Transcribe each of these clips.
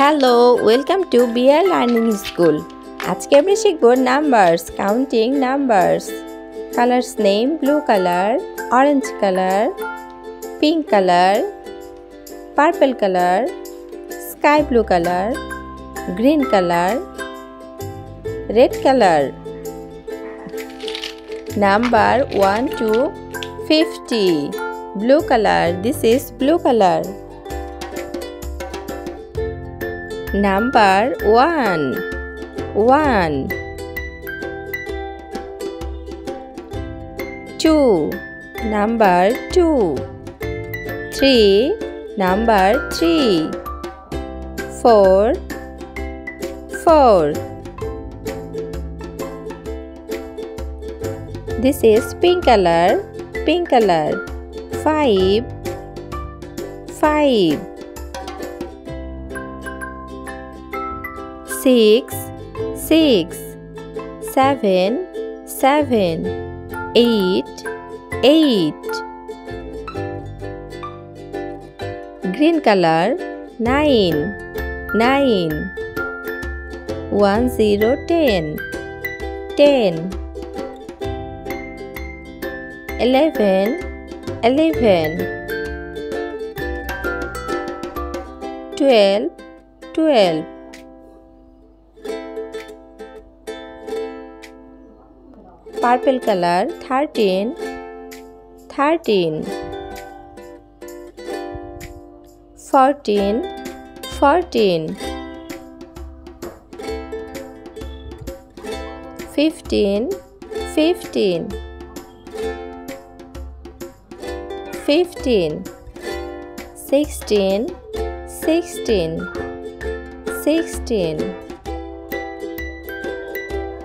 Hello, welcome to BL Learning School. আজকে আমরা শিখব numbers, counting numbers. Colors name blue color, orange color, pink color, purple color, sky blue color, green color, red color. Number 1 to 50. Blue color, this is blue color. Number 1 2 Number 2 3 Number 3 4 This is pink color, pink color. 5 6 7 8 Green color 9 10 11 12 Purple color 13 14 15 16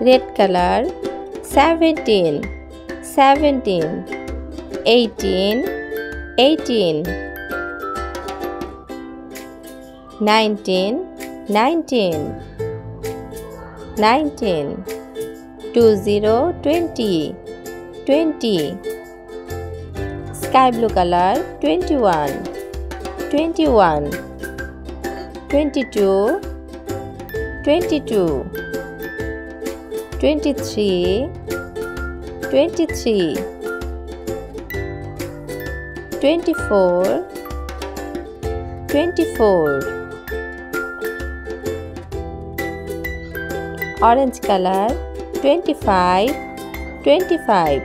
Red color 17 18 19 20 Sky blue color 21 22 23 24 Orange color 25 26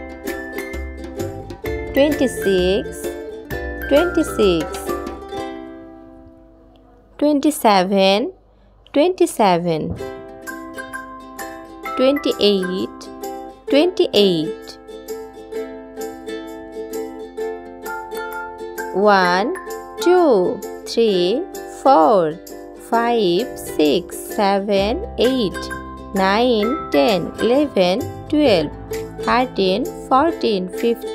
27 28 1 2 3 4 5 6 7 8 9 10 11 12 13 14 15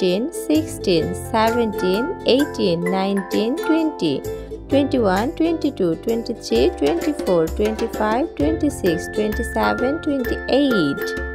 16 17 18 19 20 21, 22, 23, 24, 25, 26, 27, 28